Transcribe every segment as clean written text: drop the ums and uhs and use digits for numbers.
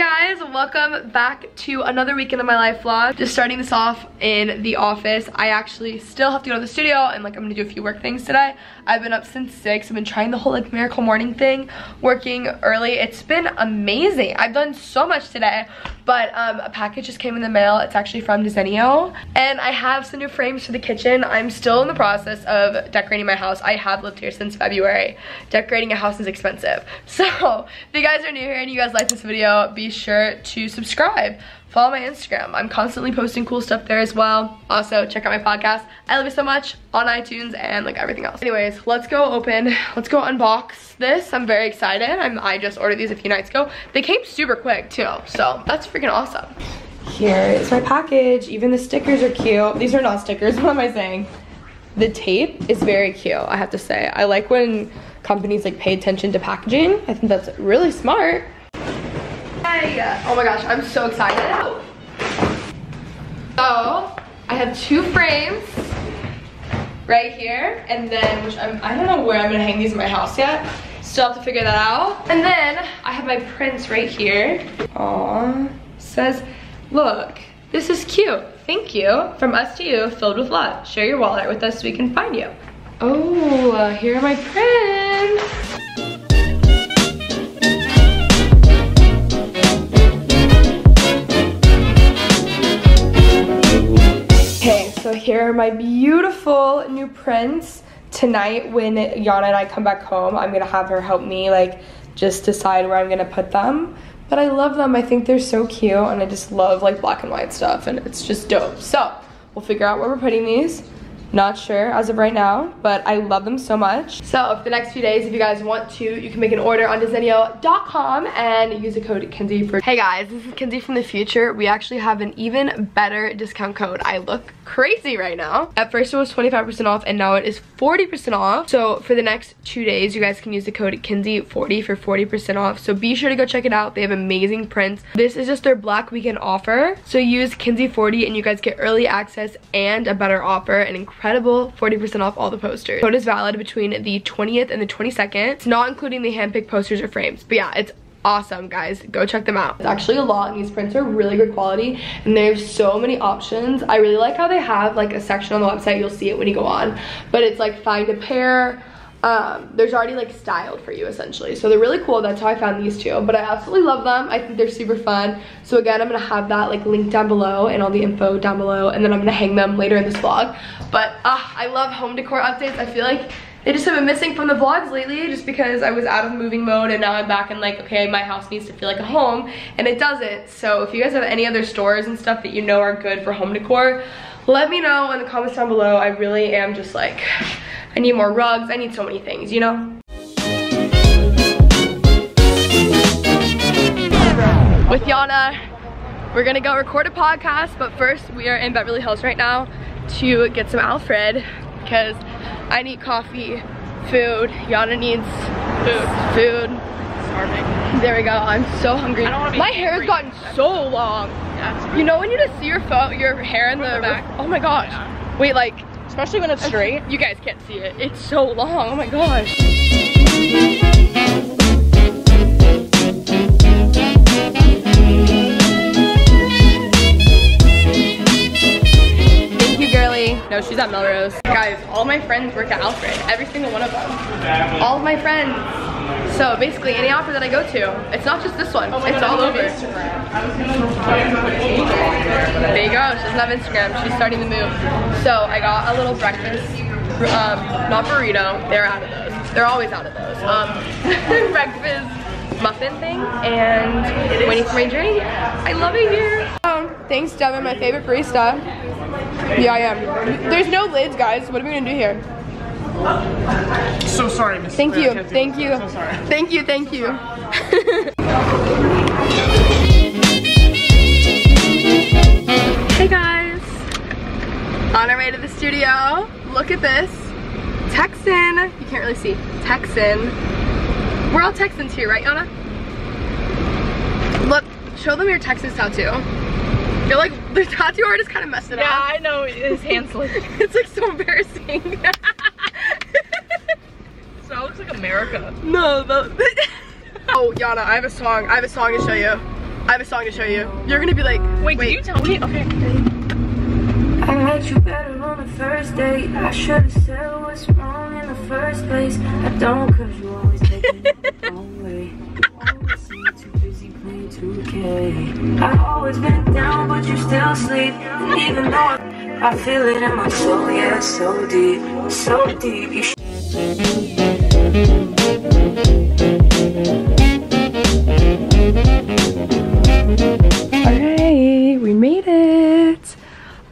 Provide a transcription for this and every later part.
Hey guys, welcome back to another weekend of my life vlog. Just starting this off in the office. I actually still have to go to the studio and I'm gonna do a few work things today. I've been up since 6. I've been trying the whole miracle morning thing, working early. It's been amazing. I've done so much today, but a package just came in the mail. It's actually from Desenio, and I have some new frames for the kitchen. I'm still in the process of decorating my house. I have lived here since February. Decorating a house is expensive. So if you guys are new here and you guys like this video, be sure to subscribe. Follow my Instagram. I'm constantly posting cool stuff there as well. Also, check out my podcast. I love you so much on iTunes and everything else. Anyways, let's go unbox this. I'm very excited. I just ordered these a few nights ago. They came super quick too, so that's freaking awesome. Here is my package. Even the stickers are cute. These are not stickers, what am I saying? The tape is very cute, I have to say. I like when companies pay attention to packaging. I think that's really smart. Oh my gosh, I'm so excited. So, I have two frames right here, and then, which I don't know where I'm gonna hang these in my house yet. Still have to figure that out. And then, I have my prints right here. Aww, says, look, this is cute. Thank you, from us to you, filled with love. Share your wallet with us so we can find you. Oh, here are my prints. So here are my beautiful new prints. Tonight when Yana and I come back home, I'm gonna have her help me just decide where I'm gonna put them. But I love them, I think they're so cute, and I just love black and white stuff, and it's just dope. So we'll figure out where we're putting these. Not sure as of right now, but I love them so much. So for the next few days, if you guys want to, you can make an order on Desenio.com and use the code KENZIE40. Hey guys, this is Kenzie from the future. We actually have an even better discount code. I look crazy right now. At first it was 25% off and now it is 40% off. So for the next 2 days, you guys can use the code KENZIE40 for 40% off. So be sure to go check it out. They have amazing prints. This is just their Black Weekend offer. So use KENZIE40 and you guys get early access and a better offer, an incredible 40% off all the posters. Code is valid between the 20th and the 22nd. It's not including the handpicked posters or frames. But yeah, it's awesome, guys. Go check them out. It's actually a lot, and these prints are really good quality, and they have so many options. I really like how they have a section on the website. You'll see it when you go on, but it's find a pair. There's already styled for you essentially, so they're really cool. That's how I found these two, but I absolutely love them. I think they're super fun. So again, I'm gonna have that linked down below and all the info down below, and then I'm gonna hang them later in this vlog. But I love home decor updates. I feel like they just have been missing from the vlogs lately, just because I was out of moving mode, and now I'm back and okay, my house needs to feel like a home, and it doesn't. So if you guys have any other stores and stuff that you know are good for home decor, let me know in the comments down below. I really am just I need more rugs, I need so many things, you know? With Yana, we're gonna go record a podcast, but first we are in Beverly Hills right now to get some Alfred, because I need coffee, food, Yana needs food. Starving. There we go, I'm so hungry. My hair has gotten so long. Yeah, you know when you just see your hair in the back? Oh my gosh. Yeah. Wait, especially when it's straight. You guys can't see it. It's so long. Oh my gosh. Thank you, girly. No, she's at Melrose. Guys, all my friends work at Alfred. Every single one of them. All of my friends. So basically, any offer that I go to, it's not just this one. It's all over. There you go. She doesn't have Instagram. She's starting to move. So I got a little breakfast, not burrito. They're out of those. They're always out of those. Breakfast muffin thing, and waiting for my drink. I love it here. Thanks, Devin, my favorite barista. Yeah, I am. There's no lids, guys. What are we gonna do here? So sorry, Miss. Thank you, thank you. So sorry. Thank you, thank you. Hey guys, on our way to the studio. Look at this, Texan. You can't really see Texan. We're all Texans here, right, Yana? Look, show them your Texas tattoo. You're the tattoo artist kind of messed it up. Yeah, I know. His hand's slipping. It's so embarrassing. So it looks like America. No, no. Oh, Yana, I have a song. I have a song to show you. I have a song to show you. You're gonna be like, wait, did you tell me? Okay. I liked you better on the first date. I should've said what's wrong in the first place. I don't, cause you always take it the wrong way. Always seem too busy playing 2K. I've always been down, but you still sleep. Even though I feel it in my soul, yeah, so deep, so deep. Alright, we made it.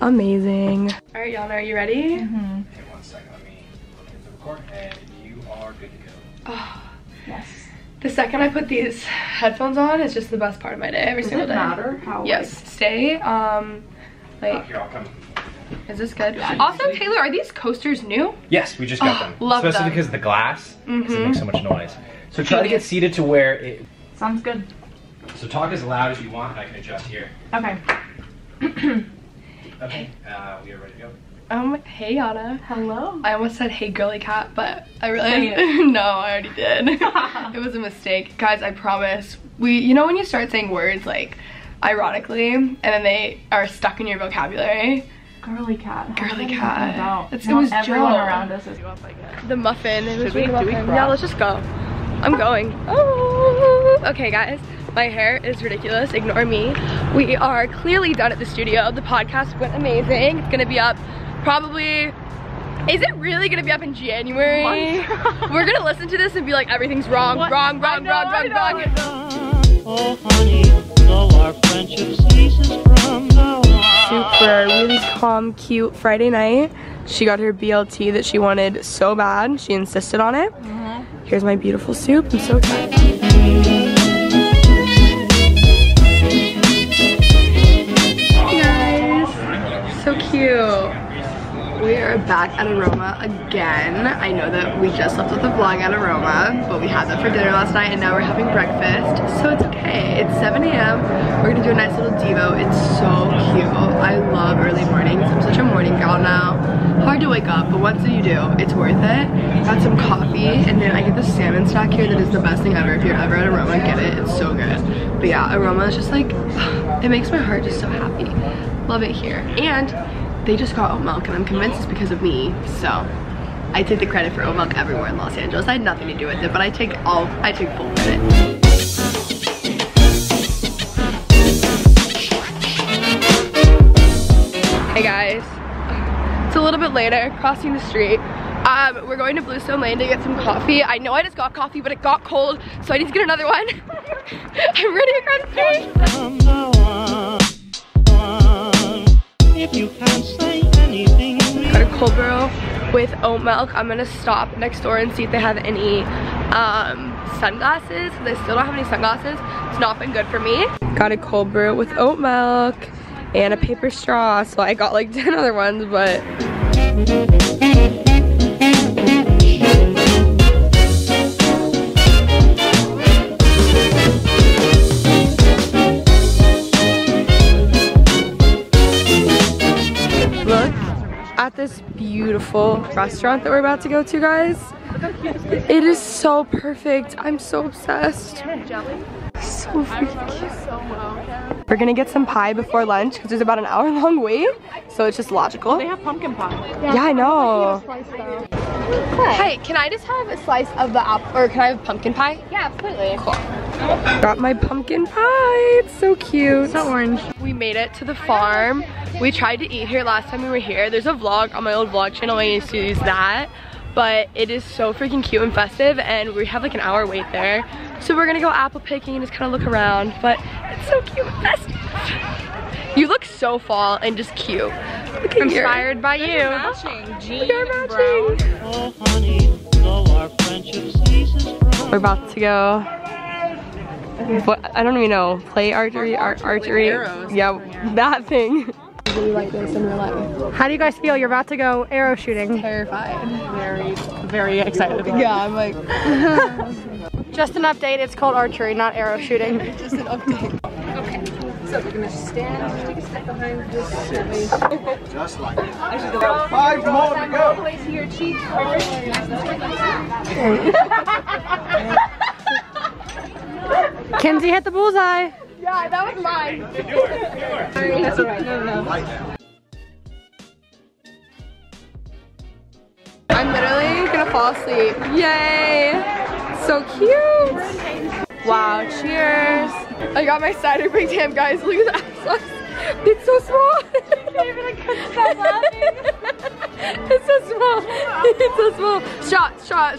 Amazing. Alright, Yana, are you ready? Mm-hmm. Hey, one second, let me look at the record, and you are good to go. Oh, yes. The second I put these headphones on, it's just the best part of my day, every single day. Does it matter how? Yes, stay, like... Here, I'll come. Is this good? Also, Taylor, are these coasters new? Yes, we just got them. Love them. Especially because of the glass, because it makes so much noise. So try to get seated to where it... Sounds good. So talk as loud as you want, and I can adjust here. Okay. Okay, we are ready to go. Hey, Yana. Hello. I almost said, hey, girly cat, but I really... No, I already did. It was a mistake. Guys, I promise. You know when you start saying words, like, ironically, and then they are stuck in your vocabulary? Girly cat. Girly cat. It's it was everyone around us is like it. The muffin. It was really muffin. Yeah, let's just go. I'm going. Oh. Okay, guys. My hair is ridiculous. Ignore me. We are clearly done at the studio. The podcast went amazing. It's gonna be up probably. Is it really gonna be up in January? We're gonna listen to this and be like, everything's wrong, wrong, wrong, wrong, wrong, wrong. Oh, honey, so our friendship ceases from now on. Super, really calm, cute Friday night. She got her BLT that she wanted so bad. She insisted on it. Mm-hmm. Here's my beautiful soup. I'm so excited. So cute. We are back at Aroma again. I know that we just left with the vlog at Aroma, but we had that for dinner last night and now we're having breakfast, so it's okay. It's 7 a.m. We're gonna do a nice little Devo. It's so cute. I love early mornings. I'm such a morning gal now. Hard to wake up, but once you do, it's worth it. Got some coffee, and then I get the salmon snack here that is the best thing ever. If you're ever at Aroma, get it. It's so good. But yeah, Aroma is just like, it makes my heart just so happy. Love it here. And they just got oat milk, and I'm convinced it's because of me, so I take the credit for oat milk everywhere in Los Angeles. I had nothing to do with it, but I take full credit. Hey guys, it's a little bit later, crossing the street. We're going to Bluestone Lane to get some coffee. I know I just got coffee, but it got cold, so I need to get another one. I'm running across the street. If you can't say anything, got a cold brew with oat milk. I'm gonna stop next door and see if they have any sunglasses. They still don't have any sunglasses. It's not been good for me. Got a cold brew with oat milk and a paper straw. So I got like 10 other ones, but at this beautiful restaurant that we're about to go to, guys. It is so perfect. I'm so obsessed. So freaking cute. We're gonna get some pie before lunch because there's about an hour-long wait, so it's just logical. They have pumpkin pie. Yeah, I know. Hey, can I just have a slice of the apple, or can I have pumpkin pie? Yeah, absolutely. Cool. Got my pumpkin pie. It's so cute. It's not orange. We made it to the farm. We tried to eat here last time we were here. There's a vlog on my old vlog channel. I used to use that. But it is so freaking cute and festive, and we have like an hour wait there. So we're gonna go apple picking and just kind of look around. But it's so cute and festive. You look so fall and just cute. Look at Inspired by you. We are matching. Oh, honey, so our friendship ceases from. We're about to go. What? I don't even know. Play archery, archery. Yeah, that thing. Do you like this in real life? How do you guys feel? You're about to go arrow shooting. Terrified. Very, very excited. Yeah, I'm like. Just an update. It's called archery, not arrow shooting. Just an update. Okay. So we're gonna stand. Take a step behind. Just like that. 5 more to go. Place to your cheek. Kenzie hit the bullseye. Yes. die. That was mine. Sorry, that's all right. No. I'm literally gonna fall asleep. Yay! So cute. Wow. Cheers. I got my cider big damn guys. Look at that. It's so small. It's so small. It's so small. Shot.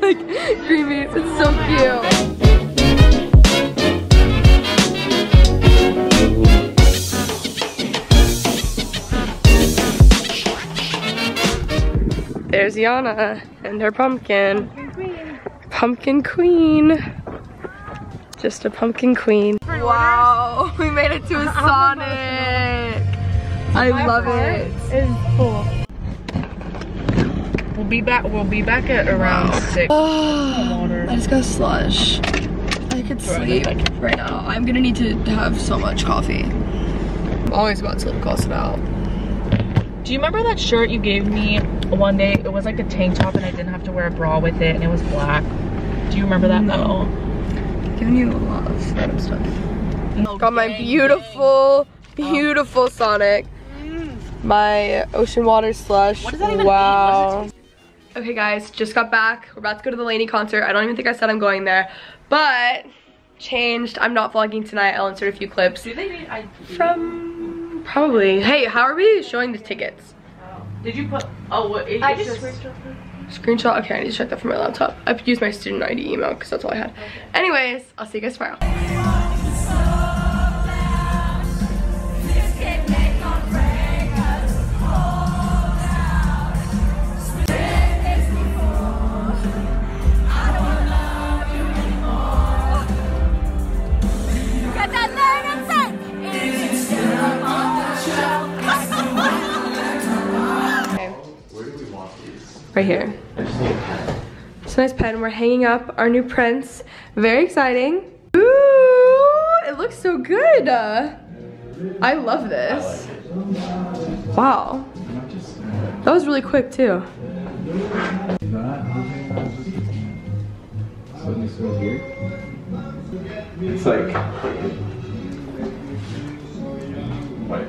Like green beans, it's so cute. There's Yana and her pumpkin. Pumpkin queen. Just a pumpkin queen. Wow, we made it to a Sonic. I love it. It's cool. We'll be back at around 6. Oh, I just got slush. I could sleep right now. I'm gonna need to have so much coffee. I'm always about to cost it out. Do you remember that shirt you gave me one day? It was like a tank top and I didn't have to wear a bra with it and it was black. Do you remember that? No. I'm giving you a lot of random stuff. No, got my beautiful Sonic. My ocean water slush. What does that even mean? Okay guys, just got back. We're about to go to the LANY concert. I don't even think I said I'm going there, but changed. I'm not vlogging tonight. I'll insert a few clips. Do they need ID? From probably. Hey, how are we showing the tickets? Did you put? Oh, what? I just screenshot. Okay, I need to check that from my laptop. I used my student ID email because that's all I had. Okay. Anyways, I'll see you guys tomorrow. Right here. It's a nice pen. We're hanging up our new prints. Very exciting. Ooh, it looks so good. I love this. Wow. That was really quick too. It's like, wait,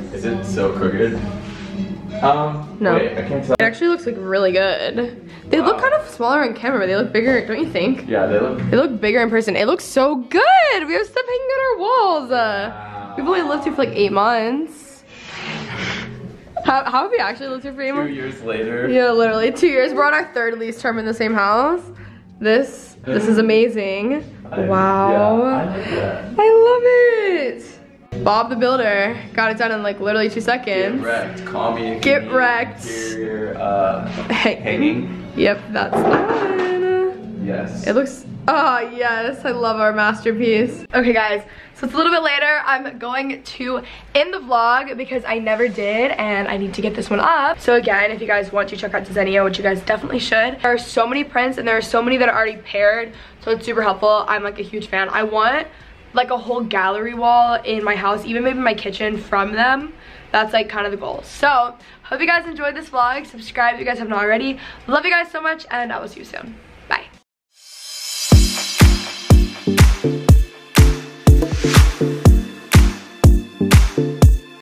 okay. Is it so crooked? No. Wait, I can't tell. It actually looks like really good. They look kind of smaller on camera, but they look bigger, don't you think? Yeah, they look bigger in person. It looks so good. We have stuff hanging on our walls. Wow. We've only lived here for like 8 months. How have we actually lived here for 8 months? 2 years later. Yeah, literally 2 years. We're on our 3rd lease term in the same house. This is amazing. Wow. Yeah, I like that. I love it. Bob the Builder got it done in like literally 2 seconds. Get wrecked, call me. Get wrecked. Interior, hanging. Yep, that's done. Yes. It looks, oh yes, I love our masterpiece. Okay guys, so it's a little bit later. I'm going to end the vlog because I never did and I need to get this one up. So again, if you guys want to check out Desenio, which you guys definitely should. There are so many prints and there are so many that are already paired. So it's super helpful. I'm like a huge fan. I want like a whole gallery wall in my house, even maybe my kitchen, from them. That's like kind of the goal. So, hope you guys enjoyed this vlog. Subscribe if you guys have not already. Love you guys so much and I will see you soon.